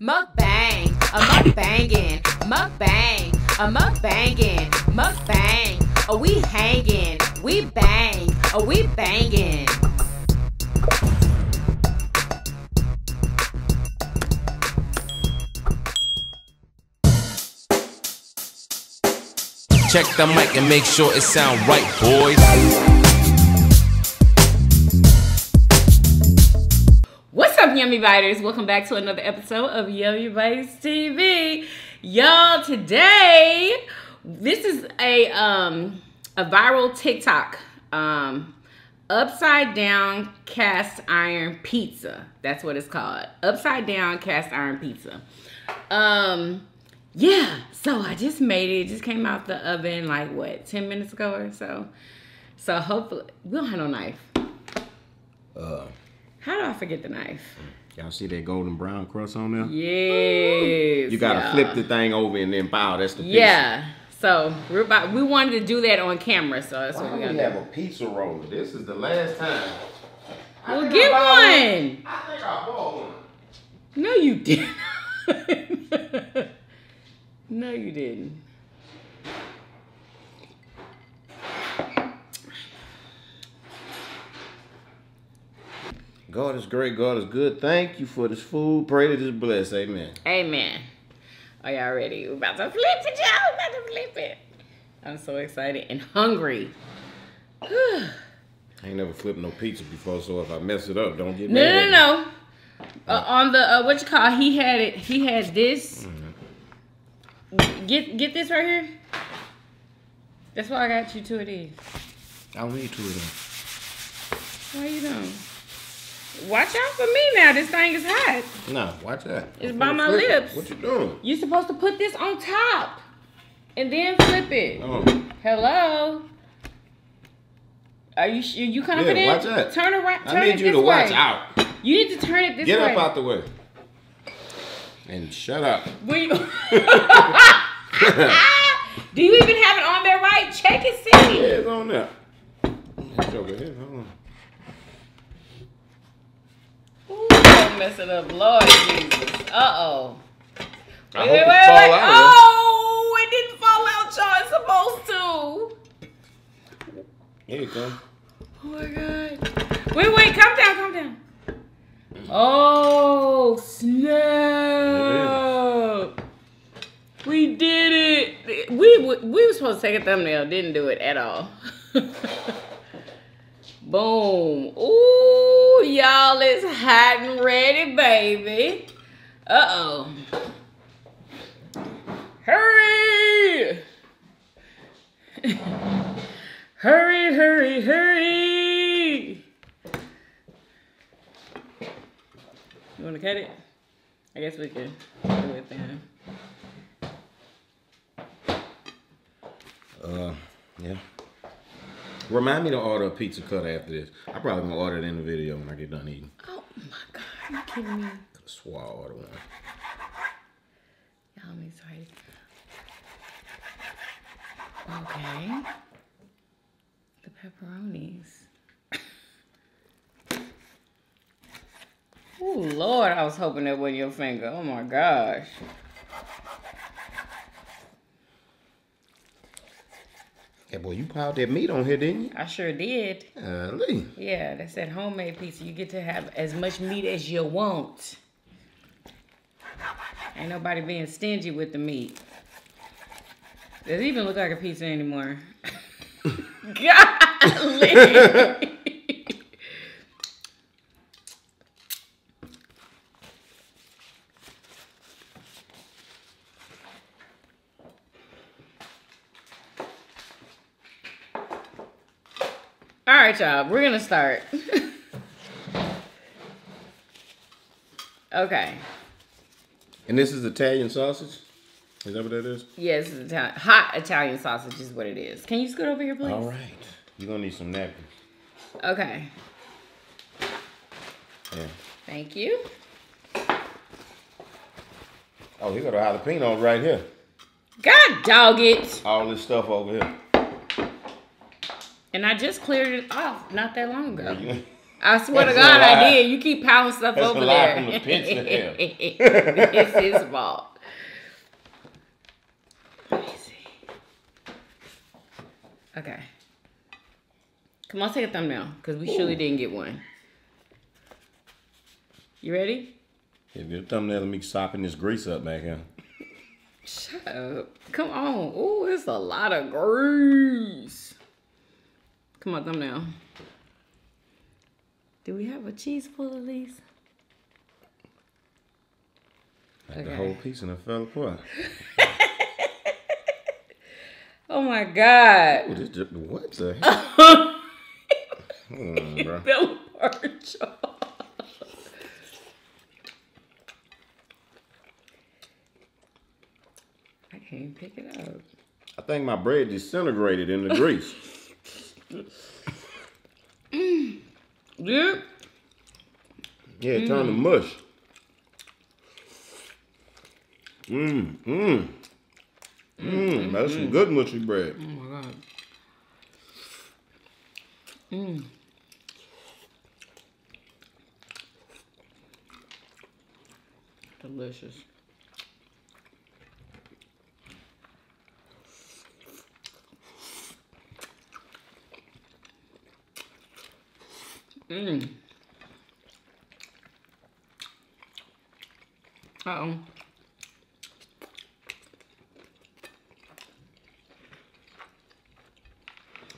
Mukbang, a mukbangin', mukbang, a mukbangin', mukbang, a we hangin', we bang, a we bangin'. Check the mic and make sure it sound right, boys. Yummy Biters, welcome back to another episode of Yummy Bites TV. Y'all, today this is a viral TikTok upside down cast iron pizza. That's what it's called. Upside down cast iron pizza. Yeah, so I just made it. It just came out the oven like what, 10 minutes ago or so. So hopefully we don't have no knife. How do I forget the knife? Y'all see that golden brown crust on there? Yes. You gotta flip the thing over and then bow. That's the pizza. Yeah. So we wanted to do that on camera, so that's what we gotta do. We have a pizza roller. This is the last time. Well, get one. I think I bought one. No, you didn't. No, you didn't. God is great. God is good. Thank you for this food. Pray that it's blessed. Amen. Amen. Are y'all ready? We're about to flip it, y'all. We're about to flip it. I'm so excited and hungry. I ain't never flipped no pizza before, so if I mess it up, don't get mad at me. No. On the, what you call, he had it. He had this. Mm-hmm. Get this right here. That's why I got you two of these. I don't need two of them. Why you don't? Watch out for me now. This thing is hot. No, watch that. It's by my lips. What you doing? You're supposed to put this on top and then flip it. Oh. Hello. Are you sure you coming in? Watch that. Turn around. Turn it this way. I need you to watch out. You need to turn it this way. Get up out the way. And shut up. Do you even have it on there right? Check and see. Yeah, it's on there. It's over here. Hold on. Mess it up, Lord Jesus. Uh-oh. Wait, wait, wait. Oh, it didn't fall out, y'all. It's supposed to. Here you go. Oh, my God. Wait, wait. Calm down. Calm down. Oh, snap. We did it. We were supposed to take a thumbnail. Didn't do it at all. Boom. Ooh, y'all, it's hot and ready, baby. Uh-oh. Hurry! Hurry, hurry, hurry! You want to cut it? I guess we can do it then. Yeah. Remind me to order a pizza cutter after this. I probably gonna order it in the video when I get done eating. Oh my God, are you kidding me? Could have swore I ordered one. Y'all, I'm excited. Okay. The pepperonis. Oh Lord, I was hoping that wasn't your finger. Oh my gosh. Hey, boy, you piled that meat on here, didn't you? I sure did. Yeah, that's that homemade pizza. You get to have as much meat as you want. Ain't nobody being stingy with the meat. Does it even look like a pizza anymore? Golly! All right, y'all, we're gonna start. Okay. And this is Italian sausage? Is that what that is? Yes, it's Italian. Hot Italian sausage is what it is. Can you scoot over here, please? All right. You're gonna need some napkins. Okay. Yeah. Thank you. Oh, you got a jalapeno right here. God dog it. All this stuff over here. And I just cleared it off not that long ago. I swear to God, I did. You keep piling stuff over there. From the pitch to hell. It's his fault. Let me see. Okay. Come on, take a thumbnail, because we surely didn't get one. You ready? Yeah, do a thumbnail of me sopping this grease up back here. Shut up. Come on. Ooh, it's a lot of grease. Come on, thumbnail. Do we have a cheese full of these? Like the whole piece and it fell apart. Oh my God. Ooh, this just, what the hell? Hold on, bro. It fell apart, y'all. I can't pick it up. I think my bread disintegrated in the grease. Yeah. Yeah, it turned to mush. That's some good mushy bread. Oh my God. Delicious. Uh-oh.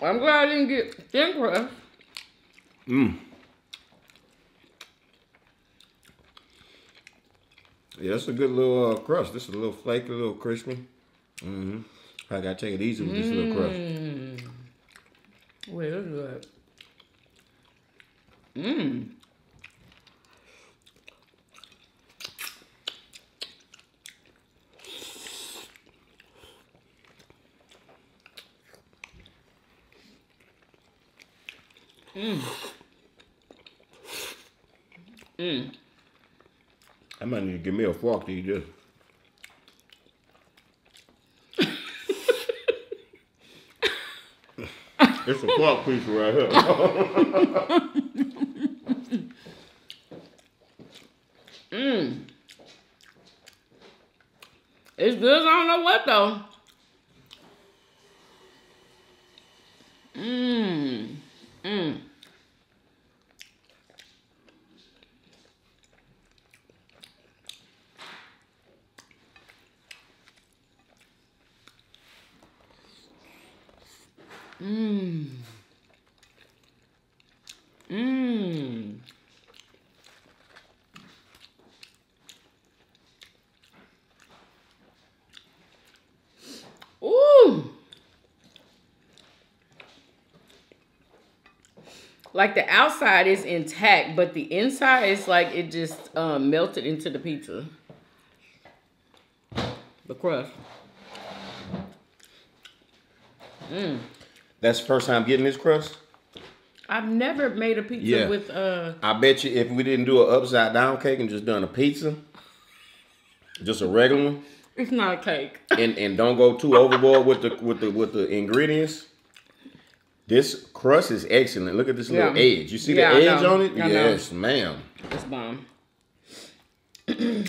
I'm glad I didn't get thin crust. Yeah, that's a good little crust. This is a little flaky, a little crispy. I gotta take it easy with this little crust. Wait, this is good. I might need to give me a fork to eat this. It's a fork piece right here. It's good. I don't know what though. Like the outside is intact, but the inside is like it just melted into the pizza. The crust. That's the first time getting this crust? I've never made a pizza with... I bet you if we didn't do an upside down cake and just done a pizza, just a regular one. It's not a cake. And don't go too overboard with the ingredients. This crust is excellent. Look at this little edge. You see the edge on it? Yes, ma'am. It's bomb. That's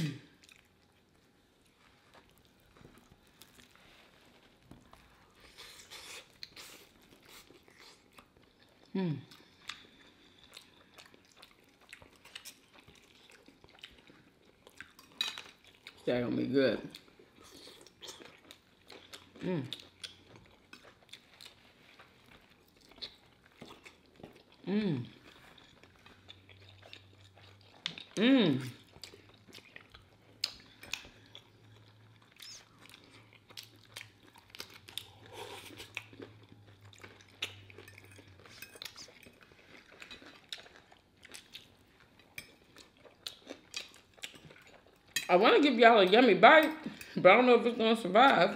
gonna be good. I want to give y'all a yummy bite, but I don't know if it's going to survive.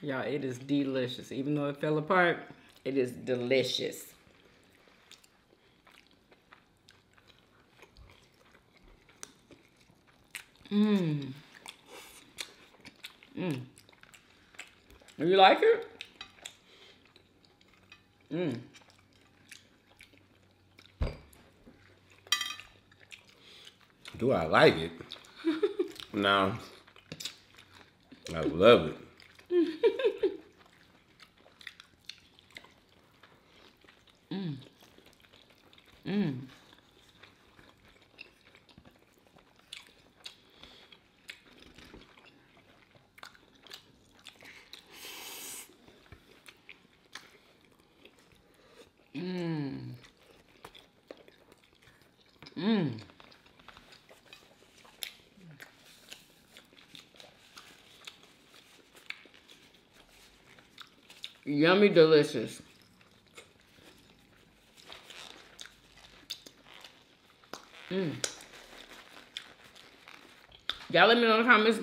Y'all, it is delicious. Even though it fell apart, it is delicious. You like it? Do I like it? No. I love it. Yummy delicious. Y'all let me know in the comments.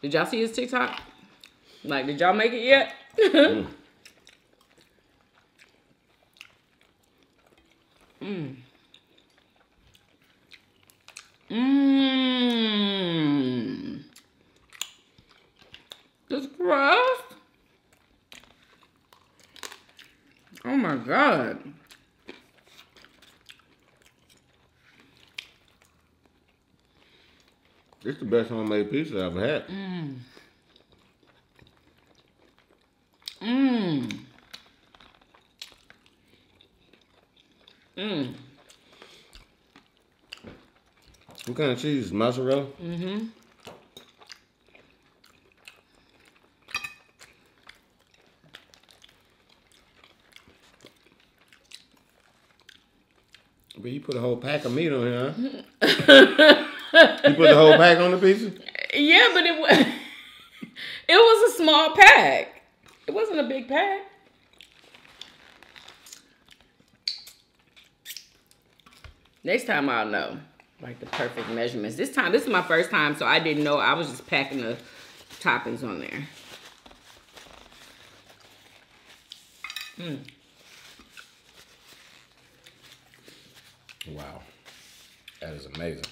Did y'all see his TikTok? Like, did y'all make it yet? This crust. Oh my God. It's the best homemade pizza I've had. What kind of cheese? Mozzarella? But you put a whole pack of meat on here, huh? You put the whole pack on the pizza? Yeah, but it was a small pack. It wasn't a big pack. Next time I'll know, like, the perfect measurements. This time, this is my first time, so I didn't know. I was just packing the toppings on there. Wow, that is amazing.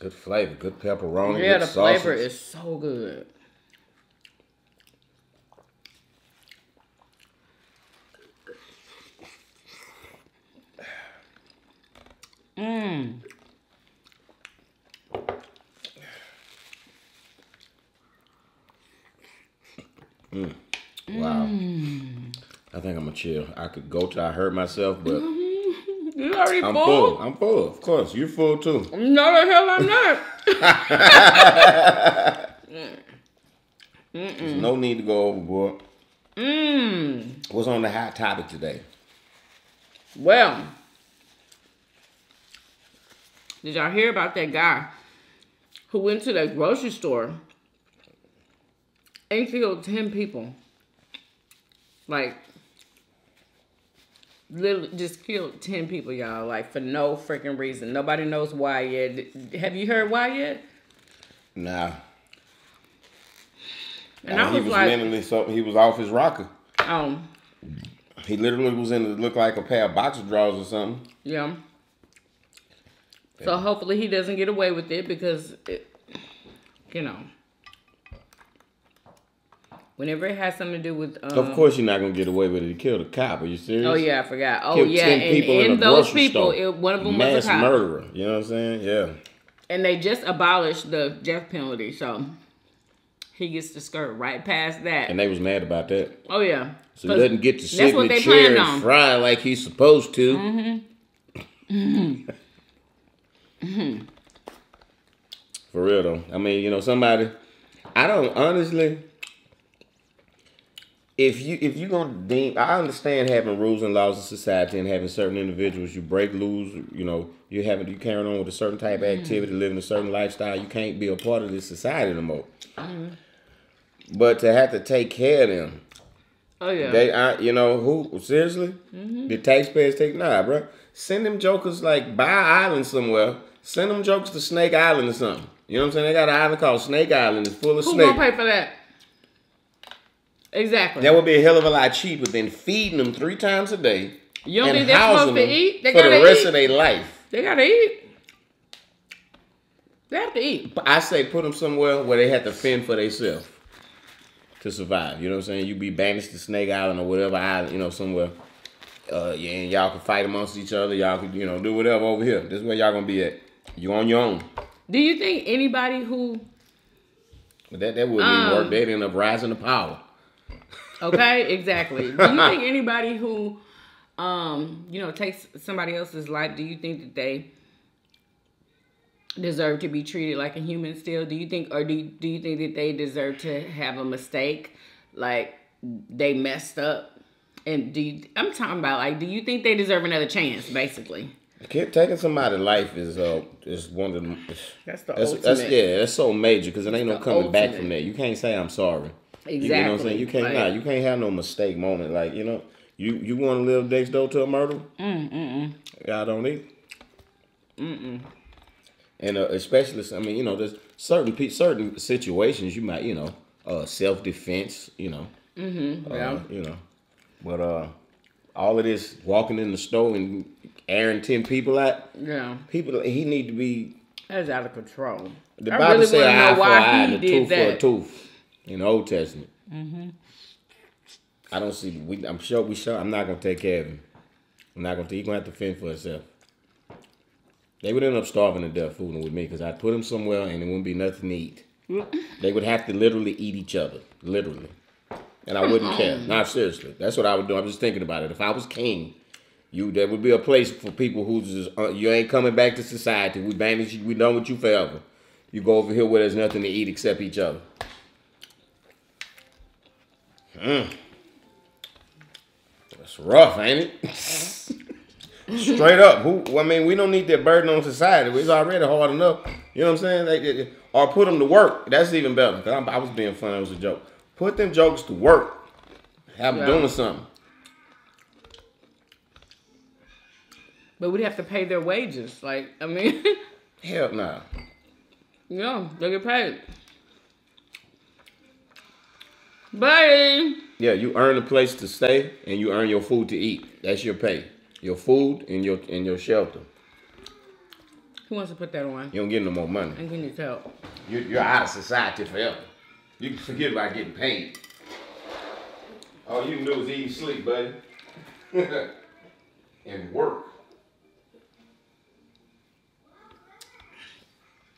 Good flavor, good pepperoni, yeah, good sauce. Yeah, the flavor is so good. Wow. I think I'm gonna chill. I could go till I hurt myself, but you already full? I'm full, of course. You're full too. No, the hell I'm not. There's no need to go overboard. What's on the hot topic today? Well, did y'all hear about that guy who went to that grocery store and killed 10 people? Like, literally just killed 10 people, y'all, like, for no freaking reason. Nobody knows why yet. Have you heard why yet? Nah. And I was like, mentally, so he was off his rocker. He literally was in look like a pair of boxer drawers or something. Yeah. So hopefully he doesn't get away with it, because it, you know, whenever it has something to do with, of course you're not gonna get away with it. You killed a cop. Are you serious? Oh yeah, I forgot. Oh yeah, and those people, one of them was a cop. Mass murderer. You know what I'm saying? Yeah. And they just abolished the death penalty, so he gets to skirt right past that. And they was mad about that. Oh yeah. So he doesn't get to sit in the chair and fry like he's supposed to. For real though, I mean, you know, somebody, I don't honestly. If you gonna deem, I understand having rules and laws in society and having certain individuals you break loose, you know, you carrying on with a certain type of activity, living a certain lifestyle, you can't be a part of this society no more. But to have to take care of them, you know who seriously? The taxpayers take bro. Send them jokers like buy an island somewhere. Send them jokers to Snake Island or something. You know what I'm saying? They got an island called Snake Island. It's full of snakes. Who gonna pay for that? Exactly. That would be a hell of a lot cheaper than feeding them 3 times a day. You don't think they're supposed to eat? They gotta eat for the rest of their life. They gotta eat. They have to eat. But I say put them somewhere where they have to fend for themselves to survive. You know what I'm saying? You be banished to Snake Island or whatever island, you know, somewhere. Yeah, and y'all can fight amongst each other. Y'all can, you know, do whatever over here. This is where y'all gonna be at. You on your own. Do you think anybody who... That wouldn't even work. They'd end up rising to power. Okay, exactly. Do you think anybody who, you know, takes somebody else's life, do you think that they deserve to be treated like a human still? Do you think, or do you think that they deserve to have a mistake? Like, they messed up? And do you, I'm talking about, like, do you think they deserve another chance, basically? Taking somebody's life is one of the... That's so major, because it ain't no coming back from that. You can't say, I'm sorry. Exactly. You know what I'm saying? You can't, like, you can't have no mistake moment. Like, you know, you want to live next door to a murderer? Y'all don't either. And especially, I mean, you know, there's certain situations you might, you know, self-defense, you know. You know. But all of this walking in the store and airing 10 people out. Yeah. People, he need to be... That's out of control. The Bible really said eye for eye and a tooth for a tooth in the Old Testament. I don't see... I'm not going to take care of him. I'm not going to... He's going to have to fend for himself. They would end up starving to death fooling with me because I'd put him somewhere and there wouldn't be nothing to eat. They would have to literally eat each other. Literally. And I wouldn't care. No, seriously. That's what I would do. I'm just thinking about it. If I was king, there would be a place for people who's you ain't coming back to society. We banish you. We done with you forever. You go over here where there's nothing to eat except each other. That's rough, ain't it? Straight up. I mean, we don't need that burden on society. It's already hard enough. You know what I'm saying? Like, or put them to work. That's even better. Cause I was being funny. It was a joke. Put them jokes to work. Have them doing something. But we'd have to pay their wages. Like, I mean. Hell no. Yeah, they get paid. Bye. Yeah, you earn a place to stay and you earn your food to eat. That's your pay. Your food and your shelter. Who wants to put that on? You don't get no more money. I'm getting your help. You're out of society forever. You can forget about getting paid. All you can do is eat and sleep, buddy. And work.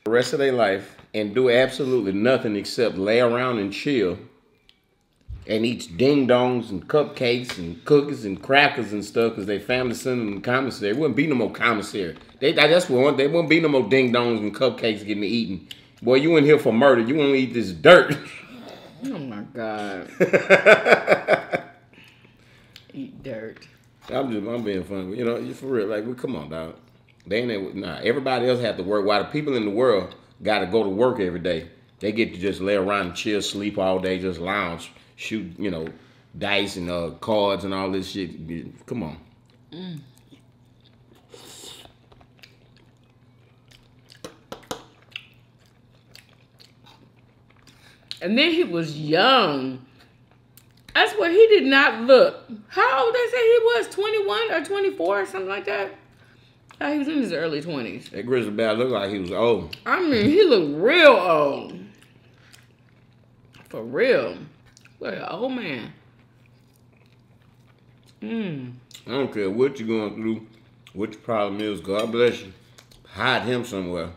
The rest of their life and do absolutely nothing except lay around and chill and eat ding-dongs and cupcakes and cookies and crackers and stuff because their family send them to commissary. It wouldn't be no more commissary. That's what they wouldn't be no more ding-dongs and cupcakes getting to eating. Boy, you in here for murder. You want to eat this dirt. Oh, my God. Eat dirt. I'm being funny. You know, for real. Like, come on, dog. They ain't... Nah, everybody else have to work. While the people in the world got to go to work every day, they get to just lay around and chill, sleep all day, just lounge, shoot, you know, dice and cards and all this shit. Come on. And then he was young. That's where he did not look. How old they say he was? 21 or 24 or something like that? He was in his early 20s. That grizzly bear looked like he was old. I mean, he looked real old. For real. What an old man. I don't care what you're going through, what your problem is. God bless you. Hide him somewhere.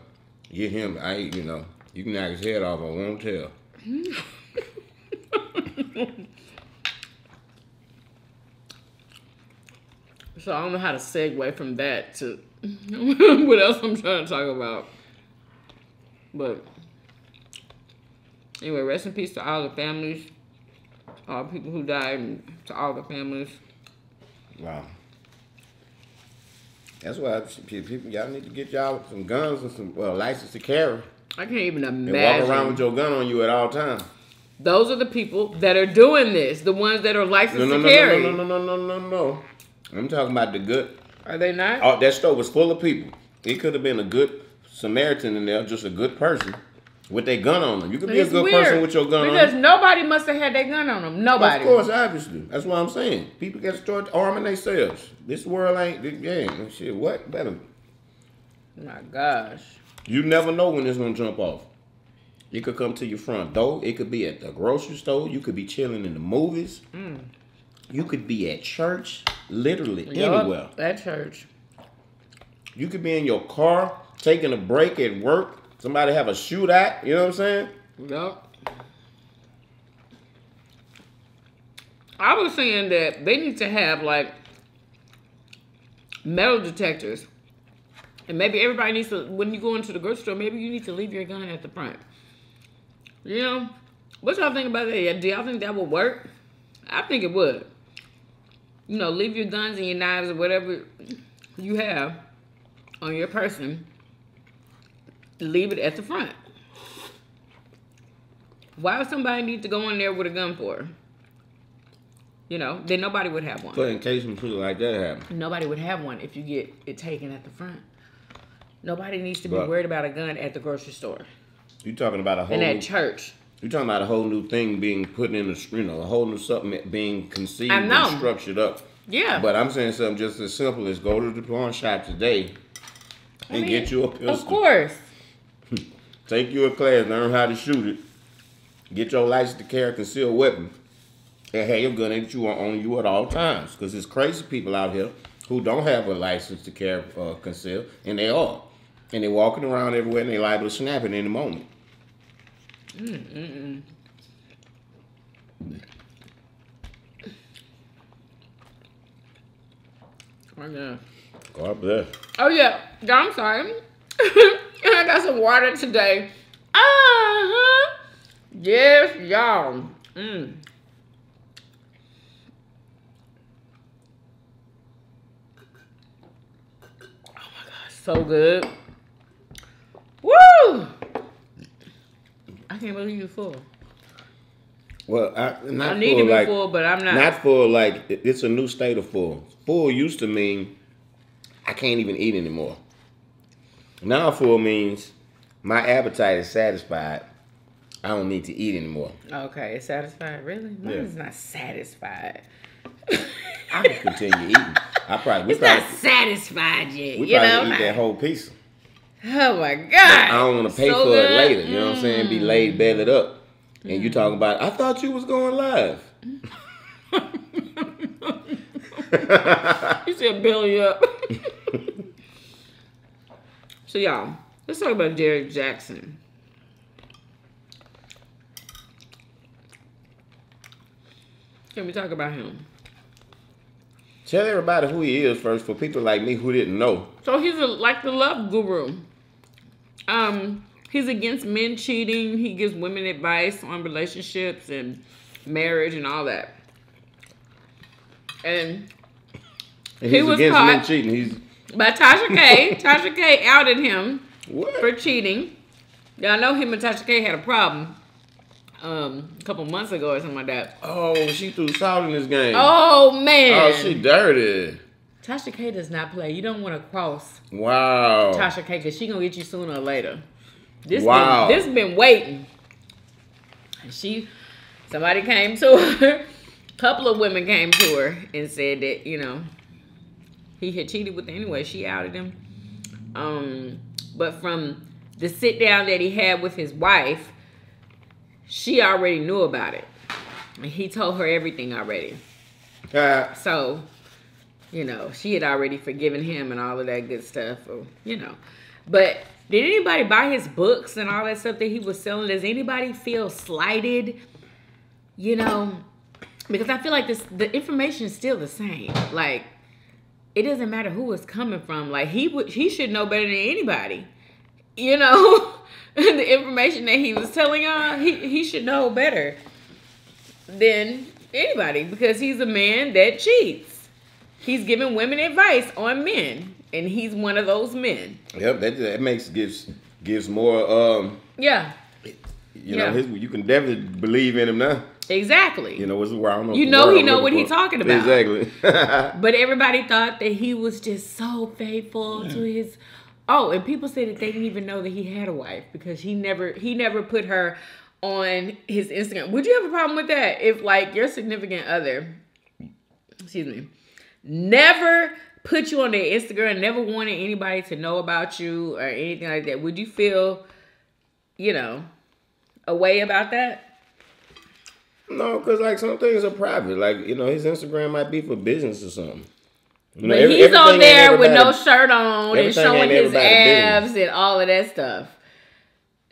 Get him. You know. You can knock his head off, I won't tell. So I don't know how to segue from that to what else I'm trying to talk about. But anyway, rest in peace to all the families, all the people who died, and to all the families. Wow. That's why people, y'all need to get y'all some guns and some license to carry. I can't even imagine. And walk around with your gun on you at all times. Those are the people that are doing this. The ones that are licensed to carry. No. I'm talking about the good. Are they not? Oh, that store was full of people. It could have been a good Samaritan in there, just a good person with their gun on them. You could be a good person with your gun on them. Because nobody must have had their gun on them. Nobody. Of course, obviously. That's what I'm saying. People got to start arming themselves. This world ain't... Yeah, shit, what? Better. My gosh. You never know when it's gonna jump off. It could come to your front door. It could be at the grocery store. You could be chilling in the movies. Mm. You could be at church. Literally anywhere. At church. You could be in your car, taking a break at work. Somebody have a shootout. You know what I'm saying? Yup. I was saying that they need to have, like, metal detectors. And maybe everybody needs to, when you go into the grocery store, maybe you need to leave your gun at the front. You know? What y'all think about that? Do y'all think that would work? I think it would. You know, leave your guns and your knives or whatever you have on your person. Leave it at the front. Why would somebody need to go in there with a gun for? You know, then nobody would have one. But in case something like that happens. Nobody would have one if you get it taken at the front. Nobody needs to be worried about a gun at the grocery store. You're talking about a whole... And at church. You're talking about a whole new thing being put in the, you know, a whole new something being conceived and structured up. Yeah. But I'm saying something just as simple as go to the pawn shop today and get you a pistol. Of course. Take you a class, learn how to shoot it. Get your license to carry a concealed weapon. And have your gun that you are on you at all times. Because there's crazy people out here who don't have a license to carry concealed, and they are. And they're walking around everywhere, and they're liable to snap it in the moment. Oh, yeah. God bless. Oh, yeah. I'm sorry. I got some water today. Uh-huh. Yes, y'all. Mm. So good. Woo! I can't believe you're full. Well, I need to be like, full, but I'm not. Not full, like, it's a new state of full. Full used to mean I can't even eat anymore. Now full means my appetite is satisfied. I don't need to eat anymore. Okay, it's satisfied? Really? Mine is not satisfied. I can continue eating. It's not satisfied yet. We probably eat that whole piece. Oh my God! But I don't want to pay for it later. You know what I'm saying? Be laid, bellied up, and you talking about? I thought you was going live. You said belly up. So y'all, let's talk about Derrick Jaxn. Can we talk about him? Tell everybody who he is first, for people like me who didn't know. So he's like the love guru. He's against men cheating. He gives women advice on relationships and marriage and all that. And he was against men cheating. By Tasha K. Tasha K outed him for cheating. Y'all know him and Tasha K had a problem. A couple months ago or something like that. Oh, she threw salt in this game. Oh, man. Oh, she dirty. Tasha K does not play. You don't want to cross Tasha K, because she going to get you sooner or later. This been waiting. Somebody came to her. A couple of women came to her and said that, you know, he had cheated with her anyway. She outed him. But from the sit down that he had with his wife, she already knew about it. And he told her everything already. So, you know, she had already forgiven him and all of that good stuff. Or, you know. But did anybody buy his books and all that stuff that he was selling? Does anybody feel slighted? You know, because I feel like the information is still the same. Like, it doesn't matter who it's coming from. Like, he should know better than anybody. You know? The information that he was telling y'all, he should know better than anybody, because he's a man that cheats. He's giving women advice on men, and he's one of those men. Yep, that gives more. You know, you can definitely believe in him now. Exactly. You know, which is where I don't know. You know, he know what he's talking about. Exactly. But everybody thought that he was just so faithful to his. Oh, and people say that they didn't even know that he had a wife, because he never put her on his Instagram. Would you have a problem with that if, like, your significant other, excuse me, never put you on their Instagram, never wanted anybody to know about you or anything like that, would you feel, you know, a way about that? No, because, like, some things are private. Like, you know, his Instagram might be for business or something. You know, but he's on there with no shirt on and showing his abs business and all of that stuff.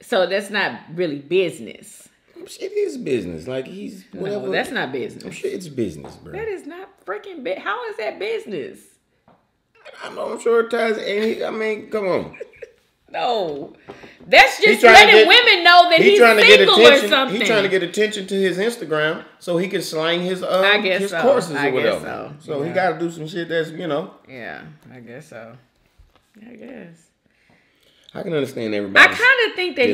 So that's not really business. It is business. Like, he's whatever. No, that's not business. I'm sure it's business, bro. That is not freaking business. How is that business? I'm sure it ties any. I mean, come on. No. That's just letting women know that he's single or something. He's trying to get attention to his Instagram so he can slang his courses or whatever. So he got to do some shit that's, you know. Yeah, I guess so. I guess. I can understand everybody. I kind of think that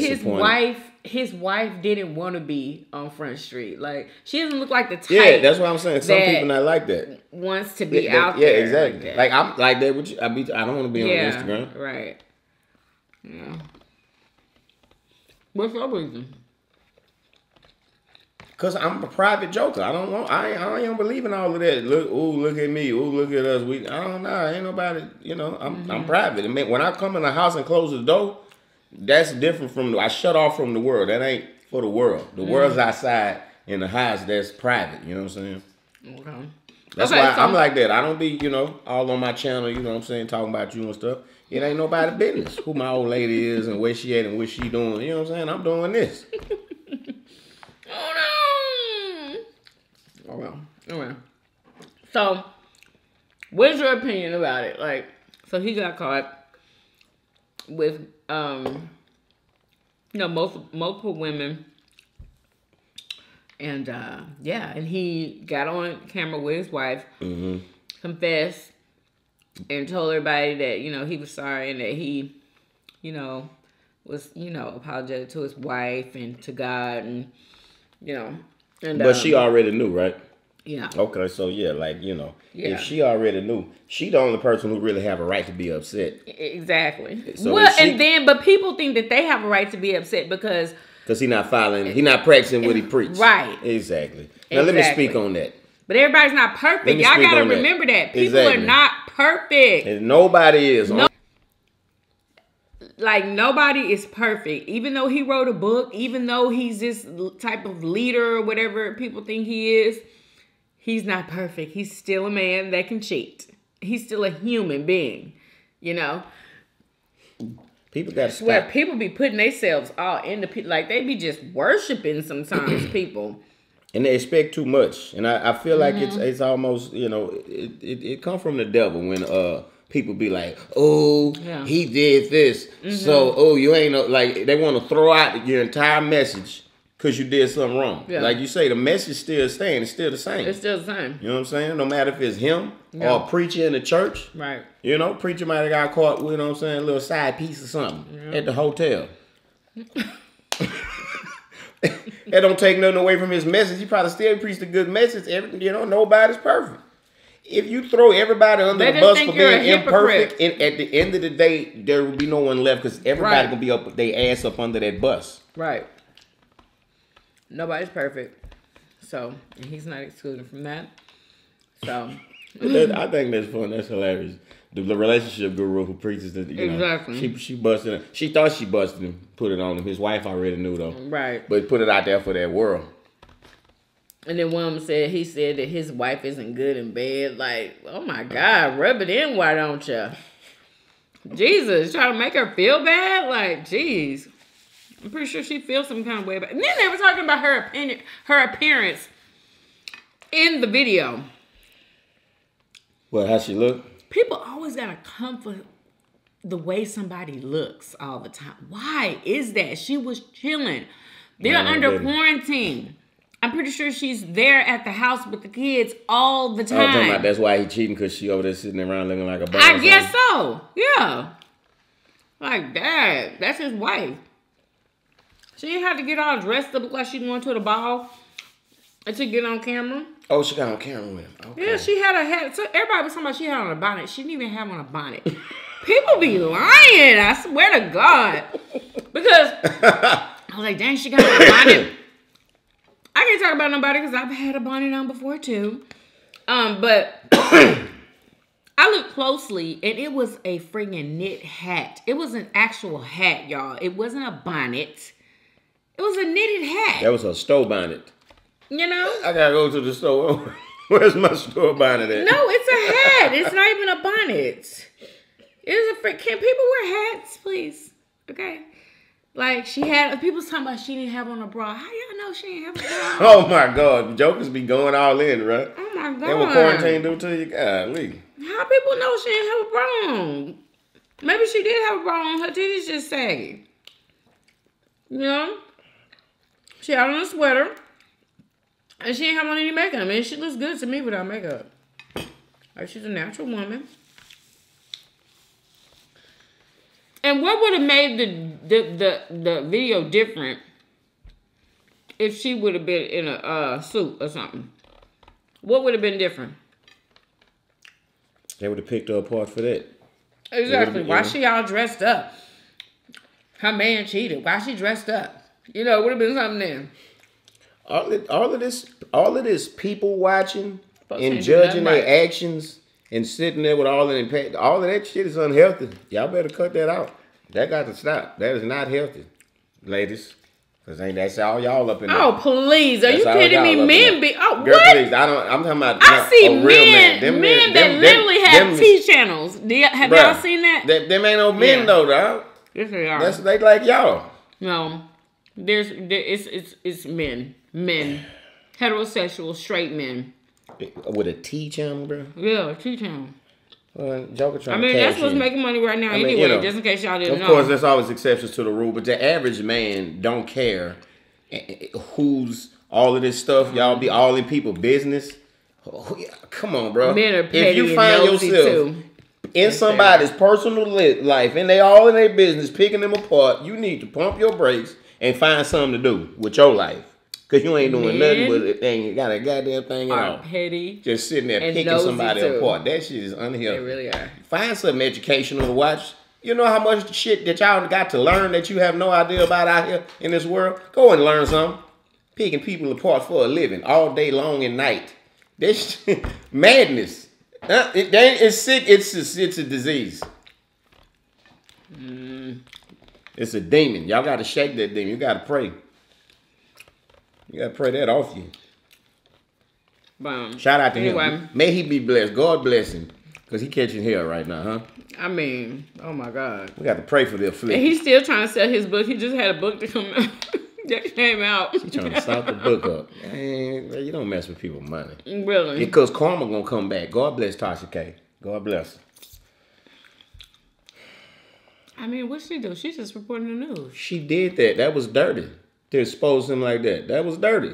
his wife didn't want to be on Front Street. Like, she doesn't look like the type. Yeah, that's what I'm saying. Some people not like that. Wants to be out there. Yeah, exactly. Like, I'm like that with you. I don't want to be on Instagram. Right. Yeah. What's up with you? Cause I'm a private joker. I don't want. I don't believe in all of that. Look, ooh, look at me. Ooh, look at us. We. I don't know. Ain't nobody. You know. I'm private. I mean, when I come in the house and close the door, that's different from. I shut off from the world. That ain't for the world. The world's outside in the house. That's private. You know what I'm saying? Okay. That's why I'm like that. I don't be, you know, all on my channel, you know what I'm saying, talking about you and stuff. It ain't nobody's business who my old lady is and where she at and what she doing. You know what I'm saying? I'm doing this. Oh, no. Oh, well. Oh, well. So, what's your opinion about it? Like, so he got caught with, you know, multiple women. And, yeah, and he got on camera with his wife, confessed, and told everybody that, you know, he was sorry and that he, you know, was, you know, apologetic to his wife and to God and, you know. And, but she already knew, right? Yeah. Okay, so, yeah, like, you know, if she already knew, she the only person who really have a right to be upset. Exactly. So well, but people think that they have a right to be upset because... Because he's not following, he's not practicing what he preached. Right. Exactly. Now let me speak on that. But everybody's not perfect. Y'all got to remember that. People are not perfect. And nobody is. Like, nobody is perfect. Even though he wrote a book, even though he's this type of leader or whatever people think he is, he's not perfect. He's still a man that can cheat. He's still a human being, you know? People got to stop. Where people be putting themselves all in the... Like, they be just worshiping sometimes people. And they expect too much. And I feel like it's almost, you know... It comes from the devil when people be like, oh, he did this. So, oh, you ain't... No, like, they want to throw out your entire message because you did something wrong. Yeah. Like you say, the message still staying. It's still the same. It's still the same. You know what I'm saying? No matter if it's him... Yeah. Or a preacher in the church. Right. You know, preacher might have got caught with, you know what I'm saying, a little side piece or something at the hotel. That don't take nothing away from his message. He probably still preached a good message. Every, you know, nobody's perfect. If you throw everybody under the bus for being imperfect, and at the end of the day, there will be no one left because everybody gonna be up their ass up under that bus. Right. Nobody's perfect. So, and he's not excluded from that. So... I think that's fun. That's hilarious. The relationship guru who preaches that, you know, she busted him. She thought she busted him, put it on him. His wife already knew though, right? But put it out there for that world. And then one of them said he said that his wife isn't good in bed. Like, oh my God, rub it in, why don't you? Jesus, trying to make her feel bad. Like, jeez, I'm pretty sure she feels some kind of way about it. And then they were talking about her opinion, her appearance in the video. Well, how she look? People always got to comfort the way somebody looks all the time. Why is that? She was chilling. They're under quarantine. I'm pretty sure she's there at the house with the kids all the time. I'm talking about that's why he cheating, because she over there sitting around looking like a bum. I guess so. Yeah. Like that. That's his wife. She didn't have to get all dressed up like she going to the ball and to get on camera. Oh, she got on camera with him. Okay. Yeah, she had a hat. So everybody was talking about she had on a bonnet. She didn't even have on a bonnet. People be lying. I swear to God. Because I was like, dang, she got on a bonnet. I can't talk about nobody because I've had a bonnet on before too. But I looked closely, and it was a friggin' knit hat. It was an actual hat, y'all. It wasn't a bonnet. It was a knitted hat. That was a store bonnet. You know? I gotta go to the store. Where's my store bonnet at? No, it's a hat. It's not even a bonnet. It is a friggin'. Can people wear hats, please? Okay. Like, she had, people was talking about she didn't have on a bra. How y'all know she didn't have a bra? Oh, my God. Jokers be going all in, right? Oh, my God. And what quarantine do to you? Golly. How people know she didn't have a bra on? Maybe she did have a bra on. Her titties just sagging. You know? She had on a sweater. And she didn't have on any makeup. I mean, she looks good to me without makeup. Like, she's a natural woman. And what would have made the video different if she would have been in a suit or something? What would have been different? They would have picked her apart for that. Exactly. Why she all dressed up? Her man cheated. Why she dressed up? You know, it would have been something there. All of this people watching and judging their actions and sitting there with all the impact, all of that shit is unhealthy. Y'all better cut that out. That got to stop. That is not healthy, ladies. Cause ain't that's all y'all up in there. Oh please, are you kidding me? Men be oh girl, what? Please, I'm talking about. I see men, men that literally have T channels. Have y'all seen that? Them ain't no men though, dog. Yes, they are. They like y'all. No, it's men, heterosexual straight men. With a T channel, bro? Yeah, T channel. Joker trying to that's what's making money right now anyway, you know, just in case y'all didn't know. Of course, there's always exceptions to the rule, but the average man don't care who's all of this stuff. Y'all be all in people business. Oh, yeah. Come on, bro. Men are petty. If you find yourself in somebody's personal life and they all in their business picking them apart, you need to pump your brakes and find something to do with your life. Because you ain't doing nothing with it. Ain't got a goddamn thing at all. Petty. Just sitting there picking somebody apart. That shit is unhealthy. They really are. Find something educational to watch. You know how much shit that y'all got to learn that you have no idea about out here in this world? Go and learn something. Picking people apart for a living all day long and night. That shit, madness. It's sick. It's a disease. It's a demon. Y'all got to shake that demon. You got to pray. You gotta pray that off you. Shout out to him. May he be blessed. God bless him. Because he catching hell right now, huh? I mean, oh my God. We got to pray for the affliction. And he's still trying to sell his book. He just had a book that come out. That came out. He's trying to stop the book up. Man, you don't mess with people's money. Really? Because karma gonna come back. God bless Tasha K. God bless her. I mean, what's she do? She's just reporting the news. She did that. That was dirty. To expose him like that. That was dirty.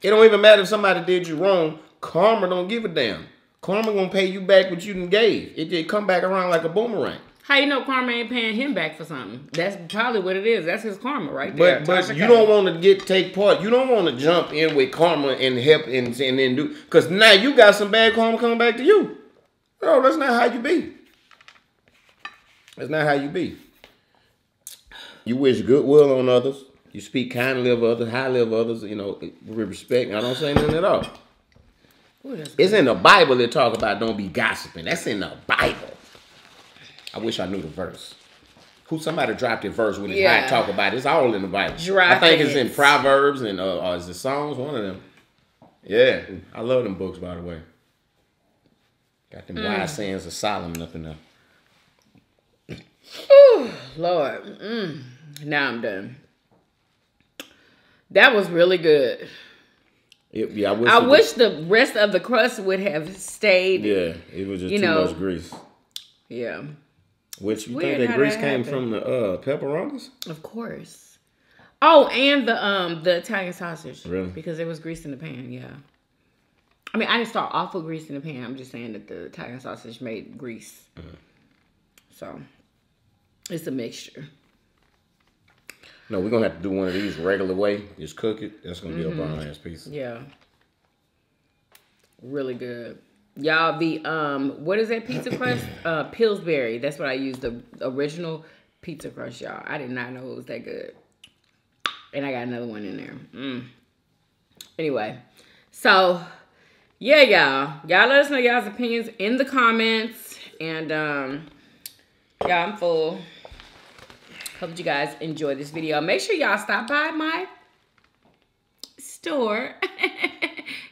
It don't even matter if somebody did you wrong. Karma don't give a damn. Karma gonna pay you back what you done gave. It did come back around like a boomerang. How you know karma ain't paying him back for something? That's probably what it is. That's his karma right there. But you don't want to take part. You don't want to jump in with karma and help and then do. Because now you got some bad karma coming back to you. Bro, that's not how you be. That's not how you be. You wish goodwill on others. You speak kindly of others, highly of others, you know, with respect. I don't say nothing at all. Ooh, it's in the Bible they talk about don't be gossiping. That's in the Bible. I wish I knew the verse. Somebody dropped the verse when it's not talk about it. It's all in the Bible. I think it's in Proverbs and is it Psalms? One of them. Yeah. I love them books, by the way. Got them wise sayings of Solomon up in there. Ooh, Lord. Now I'm done. That was really good. I wish the rest of the crust would have stayed. Yeah, it was just too much grease. Yeah. Which, you think that grease came from the pepperonis? Of course. Oh, and the Italian sausage. Really? Because there was grease in the pan, yeah. I mean, I just saw awful grease in the pan. I'm just saying that the Italian sausage made grease. So, it's a mixture. No, we're going to have to do one of these regular way. Just cook it. That's going to be a bomb-ass piece. Yeah. Really good. Y'all, the, what is that pizza crust? Pillsbury. That's what I used, the original pizza crust, y'all. I did not know it was that good. And I got another one in there. Anyway. So, yeah, y'all. Y'all let us know y'all's opinions in the comments. And yeah, I'm full. Hope you guys enjoy this video. Make sure y'all stop by my store.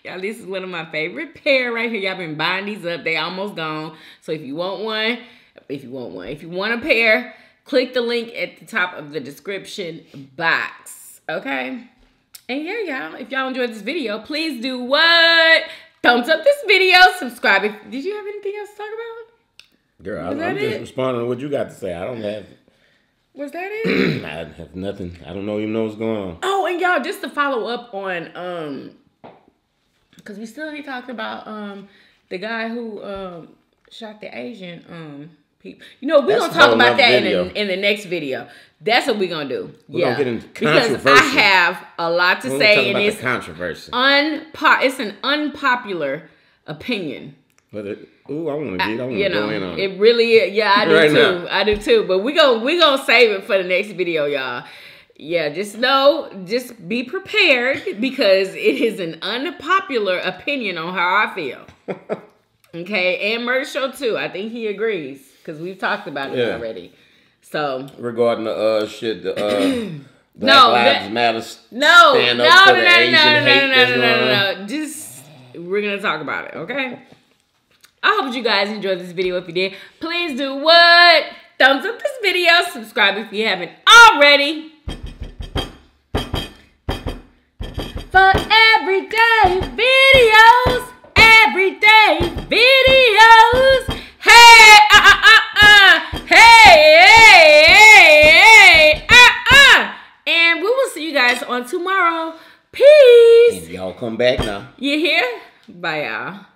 Y'all, this is one of my favorite pair right here. Y'all been buying these up. They almost gone. So if you want one, if you want a pair, click the link at the top of the description box. Okay? And yeah, y'all, if y'all enjoyed this video, please do what? Thumbs up this video. Subscribe. Did you have anything else to talk about? Girl, I'm just responding to what you got to say. I don't have... Was that it? I have nothing. I don't even know what's going on. Oh, and y'all, just to follow up on, because we still ain't talking about, the guy who, shot the Asian, people. You know, we're going to talk about that in the next video. That's what we're going to do. We're going to get into controversy. Because I have a lot to say, and it's controversy. It's an unpopular opinion. But it, ooh, I want to get, I want to go in on it. It really is. Yeah, I do right too. Now. I do too. But we gonna save it for the next video, y'all. Yeah, just know, just be prepared because it is an unpopular opinion on how I feel. Okay, and Mersho too. I think he agrees because we've talked about it already. So regarding the shit, the Black Lives Matter, no, just we're gonna talk about it, okay? I hope you guys enjoyed this video. If you did, please do what? Thumbs up this video. Subscribe if you haven't already. For everyday videos, hey, and we will see you guys on tomorrow. Peace. And y'all come back now. You hear? Bye, y'all.